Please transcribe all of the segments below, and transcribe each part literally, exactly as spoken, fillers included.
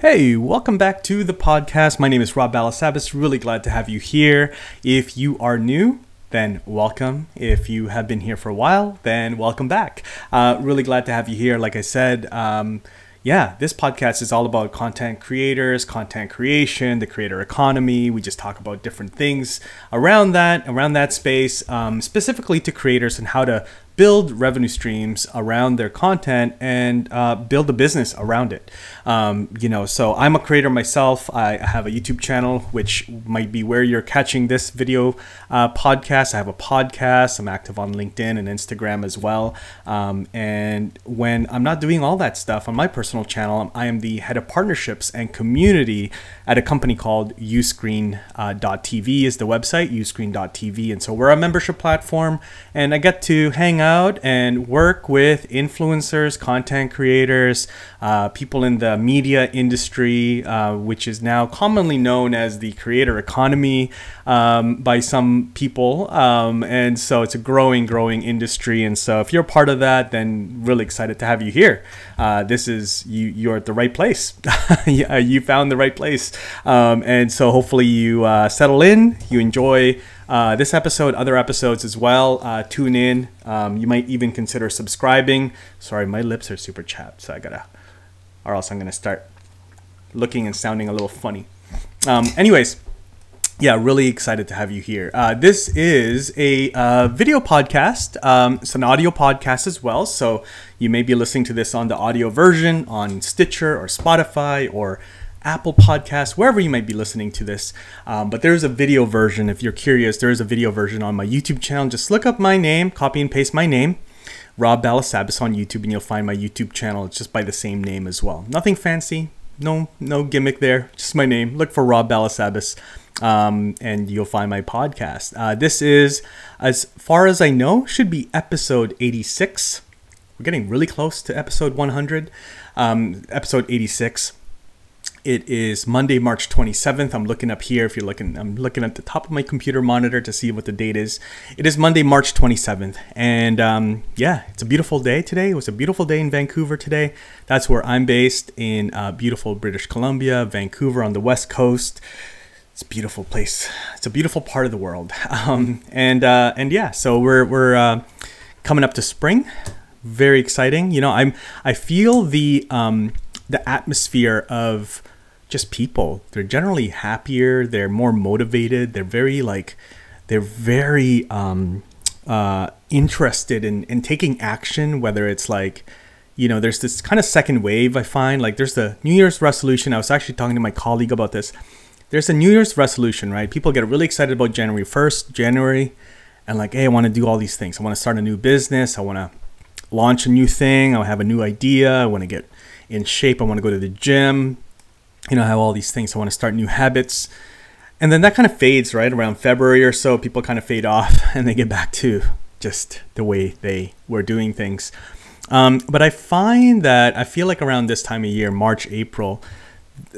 Hey, welcome back to the podcast. My name is Rob Balasabas. Really glad to have you here. If you are new, then welcome. If you have been here for a while, then welcome back. Uh, really glad to have you here. Like I said, um, yeah, this podcast is all about content creators, content creation, the creator economy. We just talk about different things around that, around that space, um, specifically to creators and how to build revenue streams around their content and uh, build a business around it. Um, you know, so I'm a creator myself. I have a YouTube channel, which might be where you're catching this video uh, podcast. I have a podcast. I'm active on LinkedIn and Instagram as well. Um, and when I'm not doing all that stuff on my personal channel, I am the head of partnerships and community at a company called u screen dot t v is the website, u screen dot t v. And so we're a membership platform, and I get to hang out Out and work with influencers, content creators, uh, people in the media industry, uh, which is now commonly known as the creator economy um, by some people. Um, and so it's a growing, growing industry. And so if you're part of that, then really excited to have you here. Uh, this is, you, you're at the right place. You found the right place. Um, and so hopefully you uh, settle in, you enjoy Uh, this episode, other episodes as well. Uh, tune in. Um, you might even consider subscribing. Sorry, my lips are super chapped, so I gotta, or else I'm gonna start looking and sounding a little funny. Um, anyways, yeah, really excited to have you here. Uh, this is a uh, video podcast. Um, it's an audio podcast as well, so you may be listening to this on the audio version on Stitcher or Spotify or Apple Podcasts, wherever you might be listening to this. Um, but there's a video version. If you're curious, there is a video version on my YouTube channel. Just look up my name, copy and paste my name, Rob Balasabas on YouTube, and you'll find my YouTube channel. It's just by the same name as well. Nothing fancy. No, no gimmick there. Just my name. Look for Rob Balasabas, um, and you'll find my podcast. Uh, this is, as far as I know, should be episode eighty-six. We're getting really close to episode one hundred, um, episode eighty-six. It is Monday, March twenty-seventh. I'm looking up here. If you're looking, I'm looking at the top of my computer monitor to see what the date is. It is Monday, March twenty-seventh. And um, yeah, it's a beautiful day today. It was a beautiful day in Vancouver today. That's where I'm based, in uh, beautiful British Columbia, Vancouver on the West Coast. It's a beautiful place. It's a beautiful part of the world. Um, and uh, and yeah, so we're, we're uh, coming up to spring. Very exciting. You know, I'm, I feel the, um, the atmosphere of just people. They're generally happier. They're more motivated. They're very like, they're very um, uh, interested in, in taking action, whether it's like, you know, there's this kind of second wave I find, like there's the New Year's resolution. I was actually talking to my colleague about this. There's a New Year's resolution, right? People get really excited about January first, January, and like, hey, I want to do all these things. I want to start a new business. I want to launch a new thing. I have a new idea. I want to get in shape. I want to go to the gym. You know, I have all these things. I want to start new habits. And then that kind of fades, right? Around February or so, people kind of fade off and they get back to just the way they were doing things. Um, but I find that I feel like around this time of year, March, April,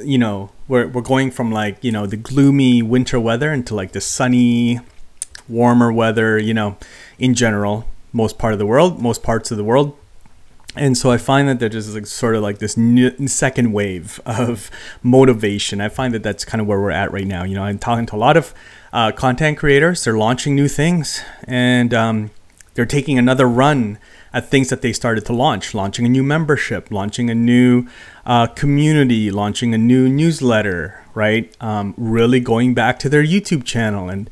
you know, we're, we're going from like, you know, the gloomy winter weather into like the sunny, warmer weather, you know, in general, most part of the world, most parts of the world. And so I find that there's like sort of like this new second wave of motivation. I find that that's kind of where we're at right now. You know, I'm talking to a lot of uh, content creators. They're launching new things, and um, they're taking another run at things that they started to launch, launching a new membership, launching a new uh, community, launching a new newsletter, right? Um, really going back to their YouTube channel and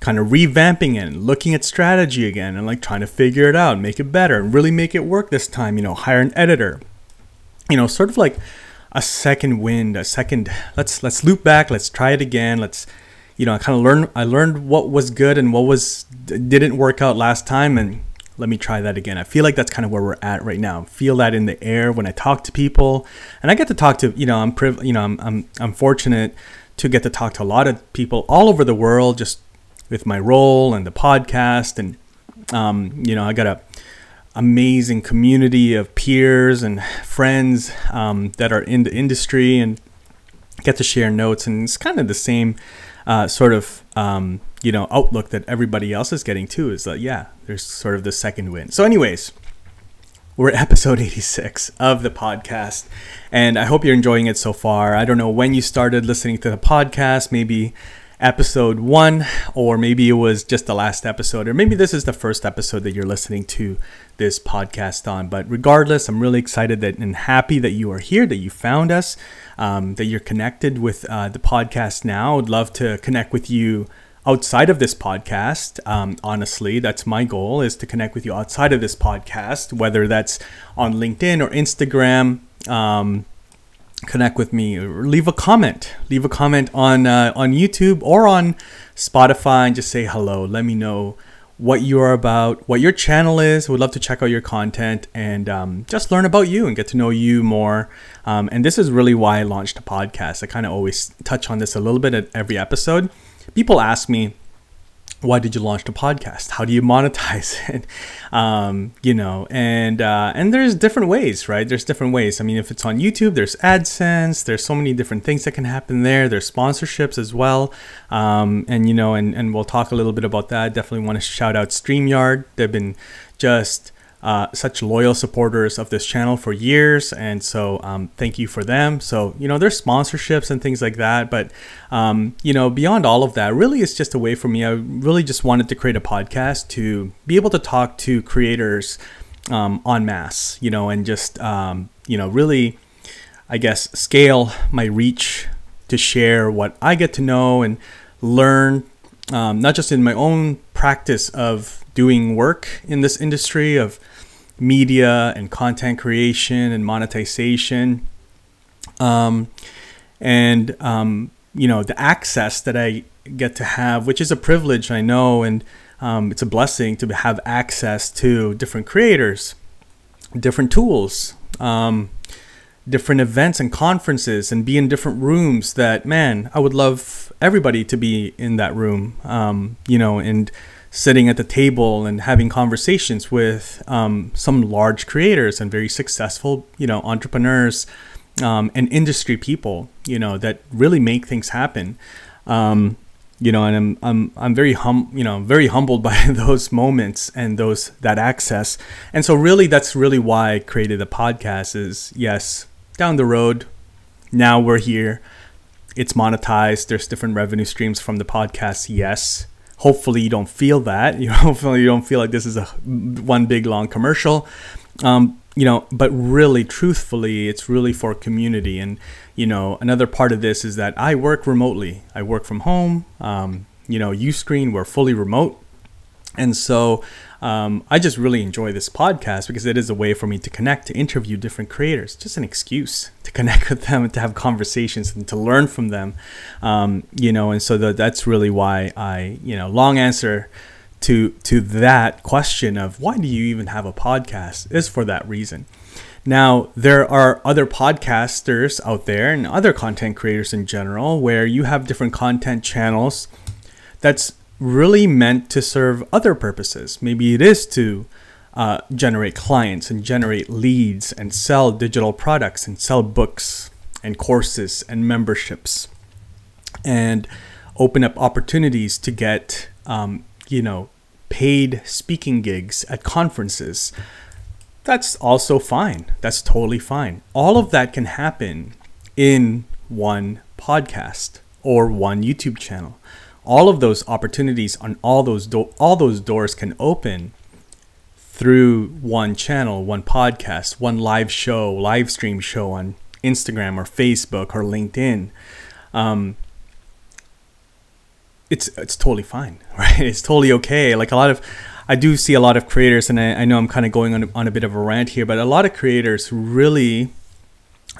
kind of revamping it, and looking at strategy again, and like trying to figure it out, make it better, and really make it work this time, you know, hire an editor, you know, sort of like a second wind, a second, let's, let's loop back, let's try it again. Let's, you know, I kind of learned, I learned what was good and what was, didn't work out last time. And let me try that again. I feel like that's kind of where we're at right now. Feel that in the air when I talk to people, and I get to talk to, you know, I'm privileged, you know, I'm, I'm, I'm fortunate to get to talk to a lot of people all over the world, just with my role and the podcast. And, um, you know, I got a amazing community of peers and friends um, that are in the industry, and get to share notes. And it's kind of the same uh, sort of, um, you know, outlook that everybody else is getting too, is that, yeah, there's sort of the second wind. So anyways, We're at episode eighty-six of the podcast, and I hope you're enjoying it so far. I don't know when you started listening to the podcast, maybe episode one, or maybe it was just the last episode, or maybe this is the first episode that you're listening to this podcast on. But regardless, I'm really excited that and happy that you are here, that you found us, um, that you're connected with uh, the podcast now. I'd love to connect with you outside of this podcast. Um, honestly, that's my goal, is to connect with you outside of this podcast, whether that's on LinkedIn or Instagram. Um, connect with me, or leave a comment, leave a comment on uh, on YouTube or on Spotify, and just say hello. Let me know what you are about, what your channel is. Would love to check out your content and um, just learn about you and get to know you more. Um, and this is really why I launched a podcast. I kind of always touch on this a little bit at every episode. People ask me, why did you launch the podcast? How do you monetize it? Um, you know, and uh, and there's different ways, right? There's different ways. I mean, if it's on YouTube, there's AdSense. There's so many different things that can happen there. There's sponsorships as well. Um, and, you know, and, and we'll talk a little bit about that. Definitely want to shout out StreamYard. They've been just uh, such loyal supporters of this channel for years. And so um, thank you for them. So, you know, there's sponsorships and things like that. But, um, you know, beyond all of that, really, it's just a way for me. I really just wanted to create a podcast to be able to talk to creators um, en masse, you know, and just, um, you know, really, I guess, scale my reach to share what I get to know and learn, um, not just in my own practice of doing work in this industry of media and content creation and monetization, um, and um, you know, the access that I get to have, which is a privilege, I know, and um, it's a blessing to have access to different creators, different tools, um, different events and conferences, and be in different rooms that, man, I would love everybody to be in that room, um, you know, and sitting at the table and having conversations with um, some large creators and very successful, you know, entrepreneurs um, and industry people, you know, that really make things happen, um, you know. And I'm I'm I'm very hum, you know, very humbled by those moments and those that access. And so really, that's really why I created the podcast. Is yes, down the road, now we're here, it's monetized. There's different revenue streams from the podcast. Yes. Hopefully you don't feel that. You know, hopefully you don't feel like this is a one big long commercial, um, you know. But really, truthfully, it's really for community. And you know, another part of this is that I work remotely. I work from home. Um, you know, Uscreen, we're fully remote, and so um, I just really enjoy this podcast because it is a way for me to connect, to interview different creators. Just an excuse to connect with them, and to have conversations, and to learn from them, um, you know. And so the, that's really why I, you know, long answer to to that question of why do you even have a podcast is for that reason. Now, there are other podcasters out there and other content creators in general where you have different content channels that's really meant to serve other purposes. Maybe it is to uh, generate clients and generate leads and sell digital products and sell books and courses and memberships and open up opportunities to get, um, you know, paid speaking gigs at conferences. That's also fine. That's totally fine. All of that can happen in one podcast or one YouTube channel. All of those opportunities on all those do all those doors can open through one channel, one podcast, one live show, live stream show on Instagram or Facebook or LinkedIn. Um, it's it's totally fine, right? It's totally okay. Like a lot of, I do see a lot of creators, and I, I know I'm kind of going on a, on a bit of a rant here, but a lot of creators really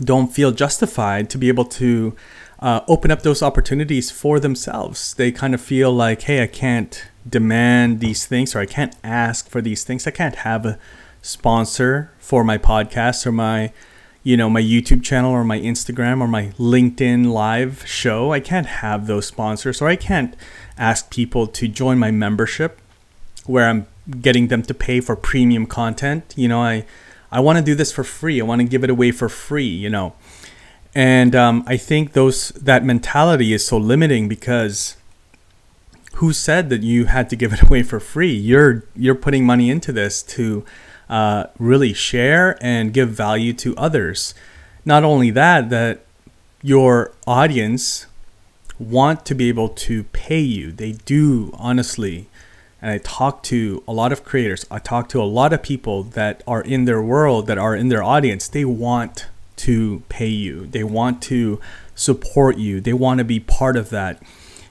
don't feel justified to be able to Uh, open up those opportunities for themselves. They kind of feel like, hey, I can't demand these things, or I can't ask for these things. I can't have a sponsor for my podcast or my, you know, my YouTube channel or my Instagram or my LinkedIn live show. I can't have those sponsors, or I can't ask people to join my membership where I'm getting them to pay for premium content. You know, I, I want to do this for free. I want to give it away for free, you know. And um, I think those that mentality is so limiting, because who said that you had to give it away for free? You're you're putting money into this to uh, really share and give value to others. Not only that, that your audience want to be able to pay you. They do, honestly. And I talk to a lot of creators. I talk to a lot of people that are in their world, that are in their audience. They want to pay you. They want to support you. They want to be part of that.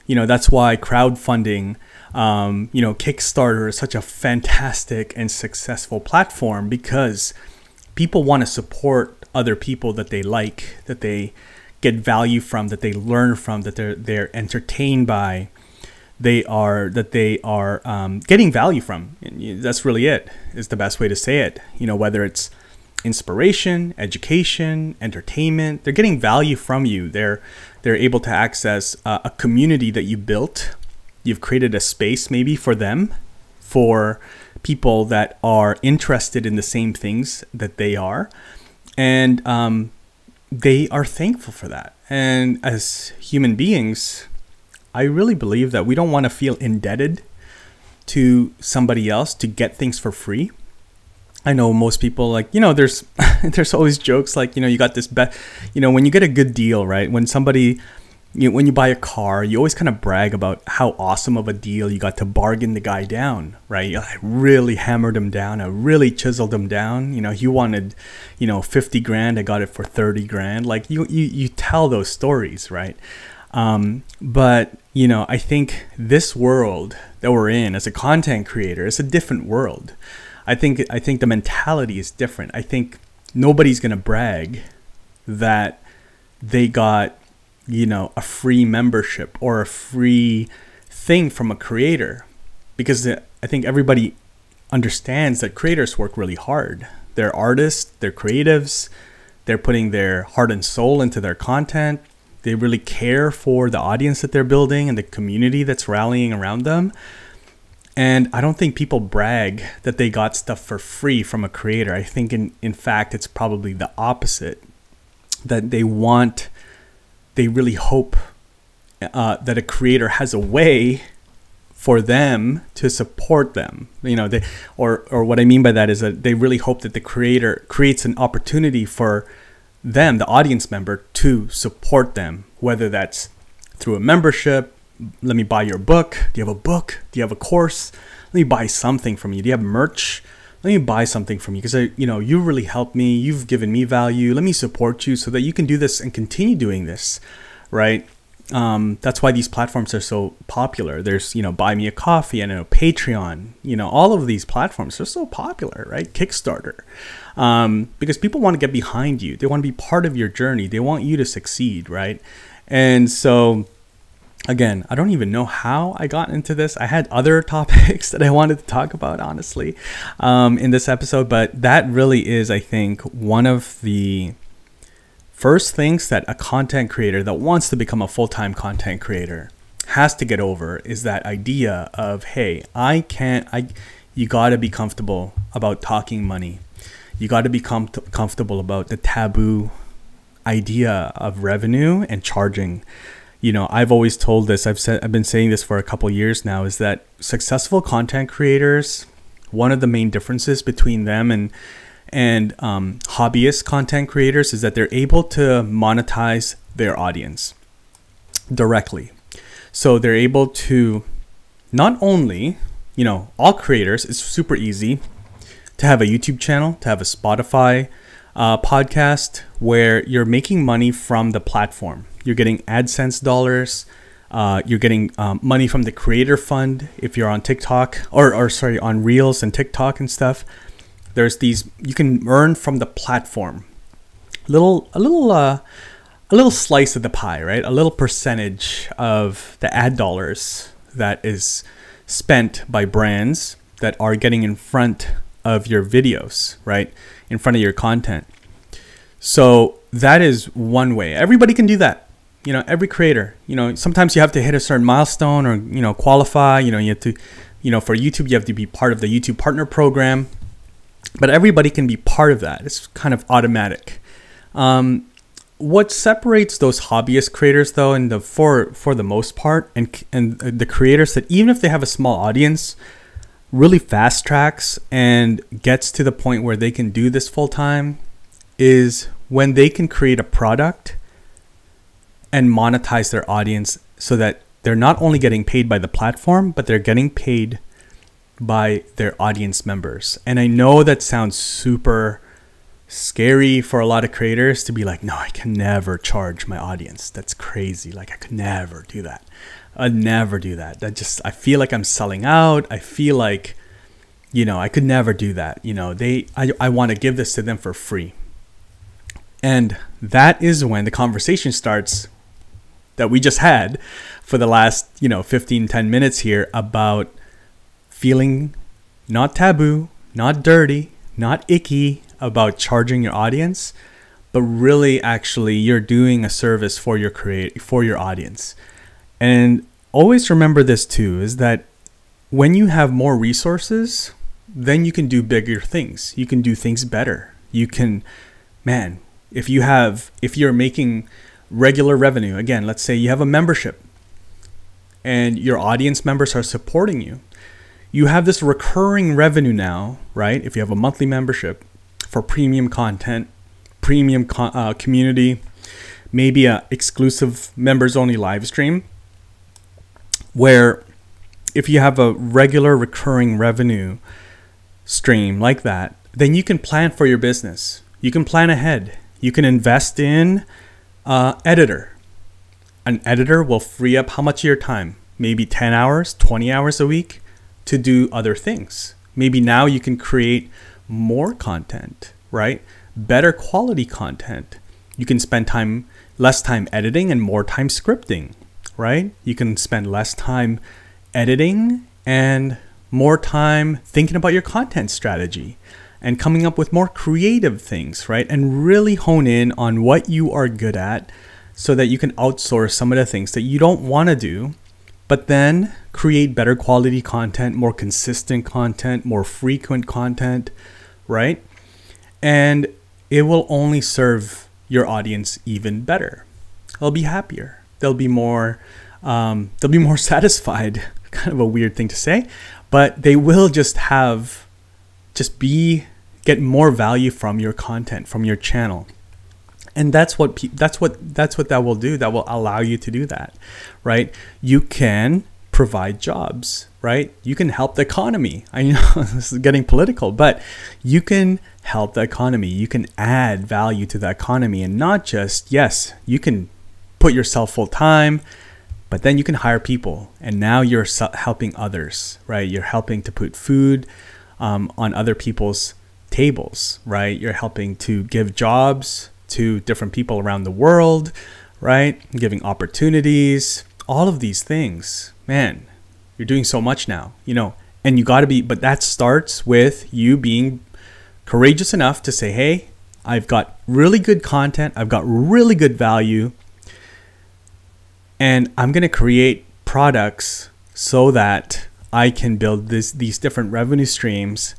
You know, that's why crowdfunding, um, you know, Kickstarter is such a fantastic and successful platform, because people want to support other people that they like, that they get value from, that they learn from, that they're they're entertained by, they are that they are um, getting value from. And that's really it, is the best way to say it. You know, whether it's inspiration, education, entertainment, they're getting value from you. They're they're able to access uh, a community that you built. You've created a space maybe for them, for people that are interested in the same things that they are, and um, they are thankful for that. And as human beings, I really believe that we don't want to feel indebted to somebody else to get things for free. I know most people, like, you know, there's there's always jokes like, you know, you got this bet, you know, when you get a good deal, right? When somebody, you know, when you buy a car, you always kind of brag about how awesome of a deal you got to bargain the guy down, right? I really hammered him down. I really chiseled him down. You know, he wanted, you know, fifty grand. I got it for thirty grand. Like, you, you, you tell those stories, right? Um, but, you know, I think this world that we're in as a content creator, it's a different world. I think I think the mentality is different. I think nobody's going to brag that they got, you know, a free membership or a free thing from a creator, because the, I think everybody understands that creators work really hard. They're artists, they're creatives, they're putting their heart and soul into their content. They really care for the audience that they're building and the community that's rallying around them. And I don't think people brag that they got stuff for free from a creator. I think in, in fact, it's probably the opposite, that they want, they really hope uh, that a creator has a way for them to support them. You know, they, or, or what I mean by that is that they really hope that the creator creates an opportunity for them, the audience member, to support them, whether that's through a membership. Let me buy your book. Do you have a book? Do you have a course? Let me buy something from you. Do you have merch? Let me buy something from you, because I, you know, you really helped me. You've given me value. Let me support you so that you can do this and continue doing this, right? Um, that's why these platforms are so popular. There's, you know, Buy Me a Coffee, and Patreon. You know, all of these platforms are so popular, right? Kickstarter, um, because people want to get behind you. They want to be part of your journey. They want you to succeed, right? And so, again, I don't even know how I got into this. I had other topics that I wanted to talk about, honestly, um, in this episode. But that really is, I think, one of the first things that a content creator that wants to become a full-time content creator has to get over, is that idea of, hey, I can't, I, you got to be comfortable about talking money. You got to be com- comfortable about the taboo idea of revenue and charging. You know, I've always told this, I've said, I've been saying this for a couple of years now, is that successful content creators, one of the main differences between them and and um, hobbyist content creators, is that they're able to monetize their audience directly. So they're able to, not only, you know, all creators, it's super easy to have a YouTube channel, to have a Spotify uh, podcast, where you're making money from the platform. You're getting AdSense dollars. Uh, you're getting um, money from the creator fund if you're on TikTok or, or sorry, on Reels and TikTok and stuff. There's these, you can earn from the platform, little a little uh, a little slice of the pie, right? A little percentage of the ad dollars that is spent by brands that are getting in front of your videos, right? In front of your content. So that is one way. Everybody can do that. You know, every creator, you know, sometimes you have to hit a certain milestone, or, you know, qualify, you know, you have to, you know, for YouTube, you have to be part of the YouTube partner program, but everybody can be part of that. It's kind of automatic. Um, what separates those hobbyist creators, though, and the, for, for the most part, and, and the creators that, even if they have a small audience, really fast tracks and gets to the point where they can do this full time is when they can create a product and monetize their audience so that they're not only getting paid by the platform, but they're getting paid by their audience members. And I know that sounds super scary for a lot of creators to be like, no, I can never charge my audience. That's crazy. Like I could never do that. I'd never do that. That just, I feel like I'm selling out. I feel like, you know, I could never do that. You know, they, I, I want to give this to them for free. And that is when the conversation starts that we just had for the last, you know, fifteen, ten minutes here about feeling not taboo, not dirty, not icky about charging your audience, but really actually you're doing a service for your create for your audience. And always remember this too, is that when you have more resources, then you can do bigger things. You can do things better. You can, man, if you have, if you're making regular revenue, again, let's say you have a membership and your audience members are supporting you. You have this recurring revenue now, right? If you have a monthly membership for premium content, premium co- uh, community, maybe a exclusive members only live stream, where if you have a regular recurring revenue stream like that, then you can plan for your business. You can plan ahead. You can invest in uh, editor. An editor will free up how much of your time? Maybe ten hours, twenty hours a week to do other things. Maybe now you can create more content, right? Better quality content. You can spend time, less time editing and more time scripting, right? You can spend less time editing and more time thinking about your content strategy and coming up with more creative things, right? And really hone in on what you are good at so that you can outsource some of the things that you don't want to do, but then create better quality content, more consistent content, more frequent content, right? And it will only serve your audience even better. They'll be happier. They'll be more, um, they'll be more satisfied. Kind of a weird thing to say, but they will just have, just be, get more value from your content, from your channel. And that's what, pe that's what, that's what that will do. That will allow you to do that, right? You can provide jobs, right? You can help the economy. I know this is getting political, but you can help the economy. You can add value to the economy, and not just, yes, you can put yourself full time, but then you can hire people, and now you're helping others, right? You're helping to put food um, on other people's tables, right? You're helping to give jobs to different people around the world, right? Giving opportunities, all of these things, man, you're doing so much now, you know, and you gotta be, but that starts with you being courageous enough to say, hey, I've got really good content. I've got really good value, and I'm going to create products so that I can build this, these different revenue streams,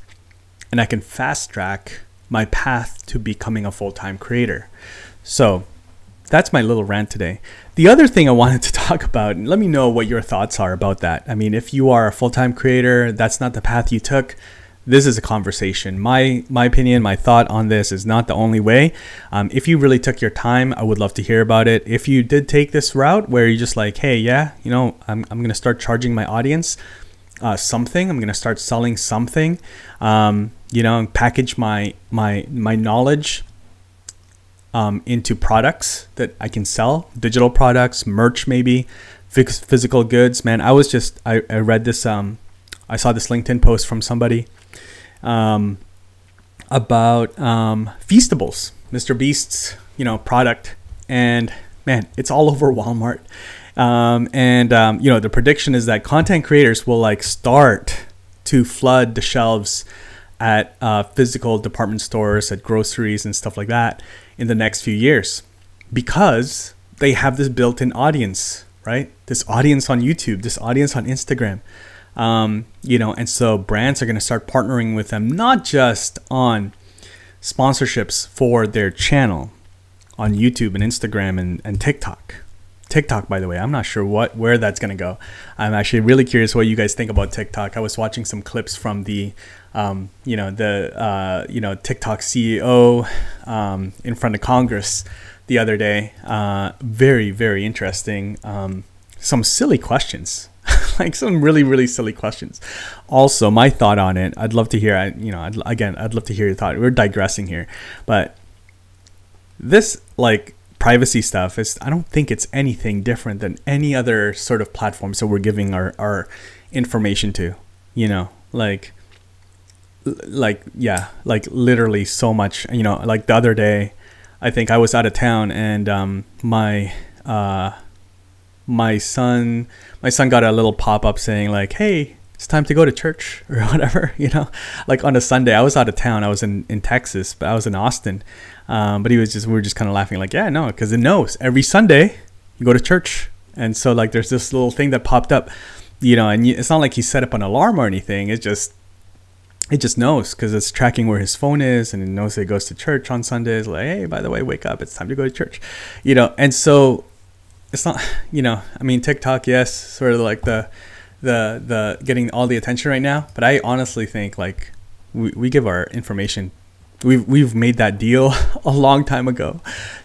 and I can fast track my path to becoming a full-time creator. So that's my little rant today. The other thing I wanted to talk about, and let me know what your thoughts are about that. I mean, if you are a full-time creator, that's not the path you took. This is a conversation. My my opinion, my thought on this is not the only way. Um, if you really took your time, I would love to hear about it. If you did take this route where you're just like, hey, yeah, you know, I'm, I'm going to start charging my audience uh, something. I'm going to start selling something, um, you know, and package my, my, my knowledge um, into products that I can sell, digital products, merch maybe, physical goods. Man, I was just, I, I read this, um, I saw this LinkedIn post from somebody Um, about um, Feastables, Mister Beast's, you know, product, and man, it's all over Walmart. Um, and um, you know, the prediction is that content creators will like start to flood the shelves at uh, physical department stores, at groceries and stuff like that in the next few years, because they have this built-in audience, right? This audience on YouTube, this audience on Instagram. Um, you know, and so brands are going to start partnering with them, not just on sponsorships for their channel on YouTube and Instagram and, and TikTok. TikTok, by the way. I'm not sure what where that's going to go. I'm actually really curious what you guys think about TikTok. I was watching some clips from the, um, you know, the, uh, you know, TikTok C E O um, in front of Congress the other day. Uh, very, very interesting. Um, some silly questions. Like some really, really silly questions. Also, my thought on it, I'd love to hear, I, you know, I'd, again, I'd love to hear your thought. We're digressing here. But this, like, privacy stuff is, I don't think it's anything different than any other sort of platforms that we're giving our, our information to, you know, like, like, yeah, like literally so much, you know, like the other day, I think I was out of town and um, my, uh, my son, my son got a little pop-up saying like, hey, it's time to go to church or whatever, you know, like on a Sunday. I was out of town. I was in, in Texas, but I was in Austin. Um, but he was just, we were just kind of laughing like, yeah, no, because it knows every Sunday you go to church. And so like, there's this little thing that popped up, you know, and you, it's not like he set up an alarm or anything. It just, it just knows because it's tracking where his phone is and it knows that he goes to church on Sundays. Like, hey, by the way, wake up. It's time to go to church, you know? And so it's not, you know, I mean, TikTok, yes, sort of like the, the the getting all the attention right now, but I honestly think like we, we give our information, we've we've made that deal a long time ago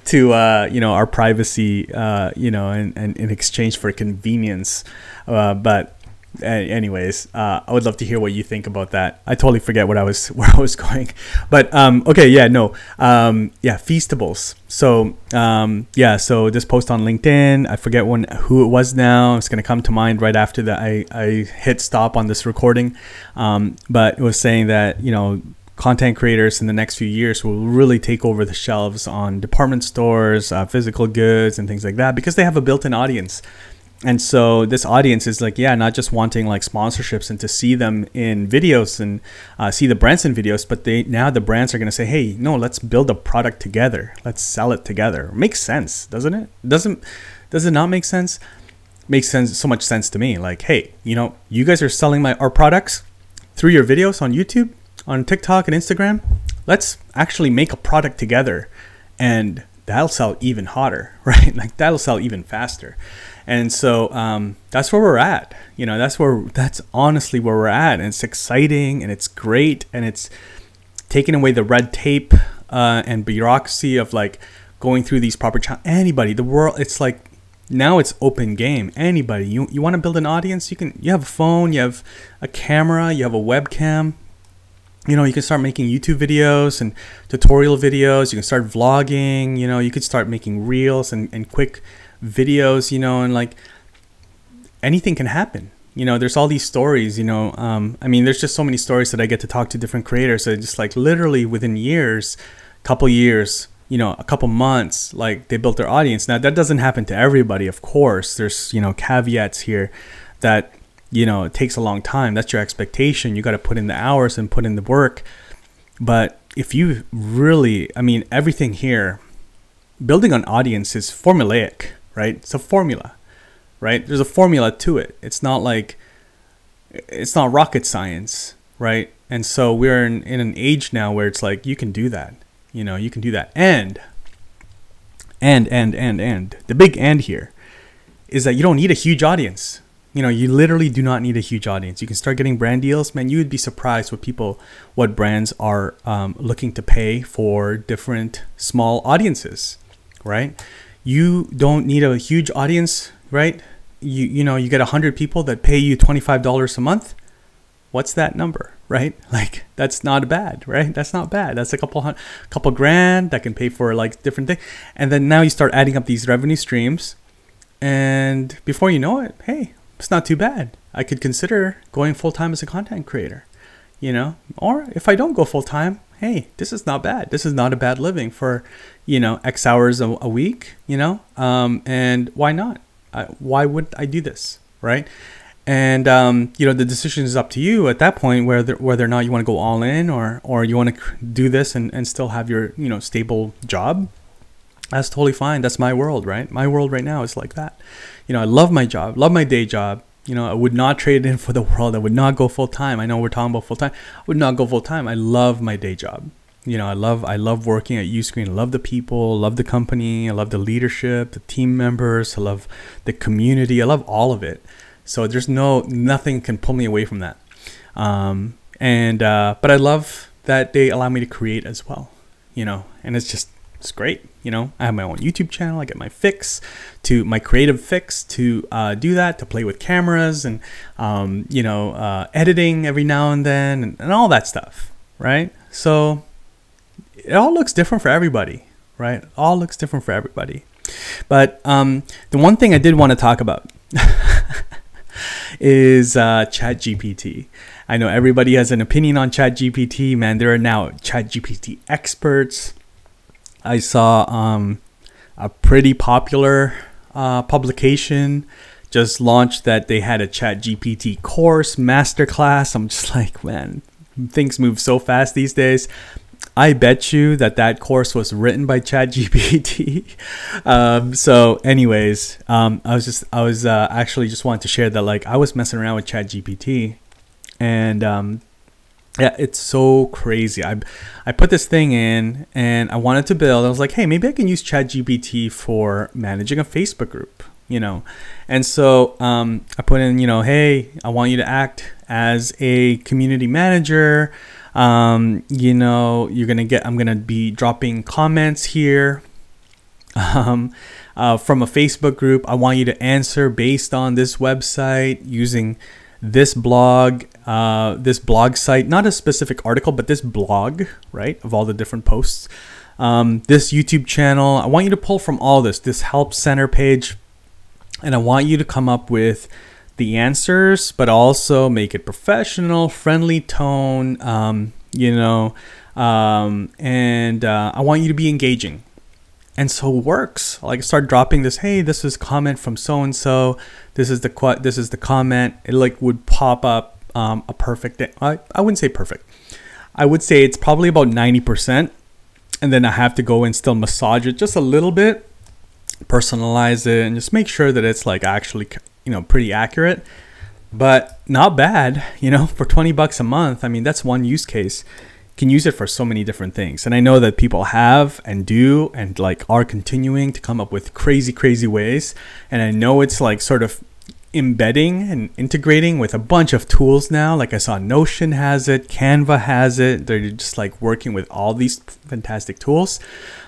to uh you know our privacy, uh you know and, and in exchange for convenience, uh but uh, anyways uh I would love to hear what you think about that. I totally forget what I was where I was going, but um okay yeah no um yeah Feastables. So um yeah so this post on LinkedIn, I forget when who it was now, it's going to come to mind right after that I, I hit stop on this recording, um but it was saying that you know content creators in the next few years will really take over the shelves on department stores, uh, physical goods and things like that, because they have a built-in audience. And so this audience is like, yeah, not just wanting like sponsorships and to see them in videos and uh, see the brands in videos, but they now the brands are going to say, hey, no, let's build a product together. Let's sell it together. Makes sense, doesn't it? Doesn't, does it not make sense? Makes sense, so much sense to me. Like, hey, you know, you guys are selling my our products through your videos on YouTube, on TikTok and Instagram. Let's actually make a product together and that'll sell even hotter, right? Like that'll sell even faster. And so um, that's where we're at. You know, that's where, that's honestly where we're at. And it's exciting and it's great. And it's taking away the red tape uh, and bureaucracy of like going through these proper channels. Anybody, the world, it's like now it's open game. Anybody, you, you want to build an audience? You can, you have a phone, you have a camera, you have a webcam. You know, you can start making YouTube videos and tutorial videos. You can start vlogging, you know, you could start making reels and, and quick videos, you know, and like anything can happen. You know, there's all these stories, you know, um, I mean, there's just so many stories that I get to talk to different creators. So just like literally within years, couple years, you know, a couple months, like they built their audience. Now that doesn't happen to everybody. Of course, there's, you know, caveats here that, you know, it takes a long time. That's your expectation. You got to put in the hours and put in the work. But if you really, I mean, everything here, building an audience is formulaic, right? It's a formula, right? There's a formula to it. It's not like, it's not rocket science, right? And so we're in, in an age now where it's like, you can do that. You know, you can do that. And, and, and, and, and the big and here is that you don't need a huge audience. You know, you literally do not need a huge audience. You can start getting brand deals, man. You would be surprised what people, what brands are um, looking to pay for different small audiences, right? You don't need a huge audience, right? You you know, you get one hundred people that pay you twenty-five dollars a month. What's that number, right? Like, that's not bad, right? That's not bad. That's a couple hundred, couple grand that can pay for like different things. And then now you start adding up these revenue streams. And before you know it, hey, it's not too bad. I could consider going full-time as a content creator, you know, or if I don't go full-time, hey, this is not bad. This is not a bad living for, you know, X hours a, a week, you know, um, and why not? I, why would I do this, right? And, um, you know, the decision is up to you at that point, whether, whether or not you want to go all in or, or you want to do this and, and still have your, you know, stable job. That's totally fine. That's my world, right? My world right now is like that. You know, I love my job, love my day job. You know, I would not trade it in for the world. I would not go full time. I know we're talking about full time. I would not go full time. I love my day job. You know, I love I love working at Uscreen. I love the people, love the company, I love the leadership, the team members, I love the community, I love all of it. So there's no nothing can pull me away from that. Um, and uh, but I love that they allow me to create as well. You know, and it's just it's great. You know, I have my own YouTube channel. I get my fix to my creative fix to uh, do that, to play with cameras and um, you know uh, editing every now and then and, and all that stuff, right? So it all looks different for everybody, right? It all looks different for everybody. But um, the one thing I did want to talk about is uh, ChatGPT. I know everybody has an opinion on ChatGPT. Man, there are now ChatGPT experts. I saw um, a pretty popular uh, publication just launched that they had a ChatGPT course, masterclass. I'm just like, man, things move so fast these days. I bet you that that course was written by ChatGPT. um, so anyways, um, I was just, I was uh, actually just wanted to share that, like, I was messing around with ChatGPT and um, yeah, it's so crazy. I, I put this thing in and I wanted to build. I was like, hey, maybe I can use ChatGPT for managing a Facebook group, you know? And so um, I put in, you know, hey, I want you to act as a community manager. Um, you know, you're going to get, I'm going to be dropping comments here, um, uh, from a Facebook group. I want you to answer based on this website using this blog, uh, this blog site, not a specific article, but this blog, right? Of all the different posts, um, this YouTube channel. I want you to pull from all this, this help center page. And I want you to come up with the answers, but also make it professional, friendly tone, um, you know, um, and uh, I want you to be engaging. And so it works. Like, I start dropping this, hey, this is comment from so-and-so, this is the this is the comment. It like would pop up um, a perfect, I, I wouldn't say perfect. I would say it's probably about ninety percent. And then I have to go and still massage it just a little bit, personalize it, and just make sure that it's like actually, you know, pretty accurate, but not bad, you know, for twenty bucks a month. I mean, that's one use case. You can use it for so many different things. And I know that people have and do and like are continuing to come up with crazy, crazy ways. And I know it's like sort of embedding and integrating with a bunch of tools now. Like, I saw Notion has it, Canva has it. They're just like working with all these fantastic tools.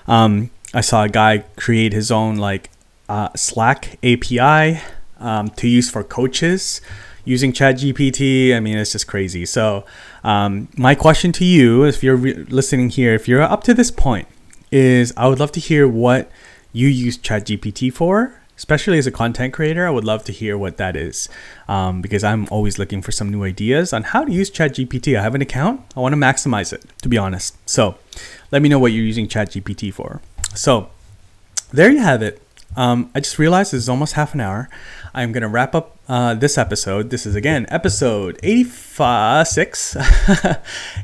Um, I saw a guy create his own like uh, Slack A P I. Um, to use for coaches using ChatGPT. I mean, it's just crazy. So um, my question to you, if you're re listening here, if you're up to this point, is I would love to hear what you use ChatGPT for, especially as a content creator. I would love to hear what that is, um, because I'm always looking for some new ideas on how to use ChatGPT. I have an account. I want to maximize it, to be honest. So let me know what you're using ChatGPT for. So there you have it. Um, I just realized it's almost half an hour. I'm going to wrap up uh, this episode. This is, again, episode eighty-six.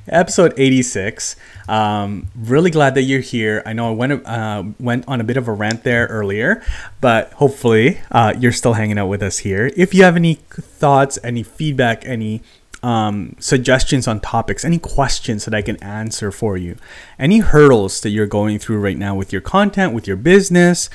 Episode eighty-six. Um, really glad that you're here. I know I went, uh, went on a bit of a rant there earlier, but hopefully uh, you're still hanging out with us here. If you have any thoughts, any feedback, any um, suggestions on topics, any questions that I can answer for you, any hurdles that you're going through right now with your content, with your business,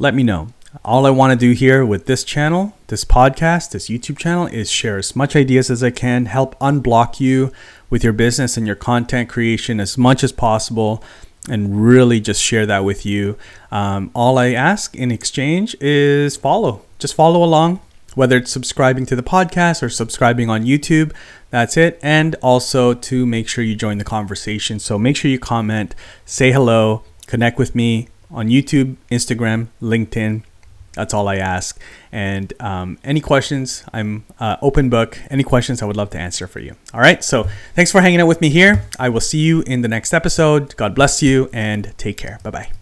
let me know. All I want to do here with this channel, this podcast, this YouTube channel is share as much ideas as I can, help unblock you with your business and your content creation as much as possible, and really just share that with you. Um, all I ask in exchange is follow. Just follow along, whether it's subscribing to the podcast or subscribing on YouTube. That's it. And also to make sure you join the conversation. So make sure you comment, say hello, connect with me on YouTube, Instagram, LinkedIn. That's all I ask. And um, any questions, I'm uh, open book. Any questions, I would love to answer for you. All right. So thanks for hanging out with me here. I will see you in the next episode. God bless you and take care. Bye-bye.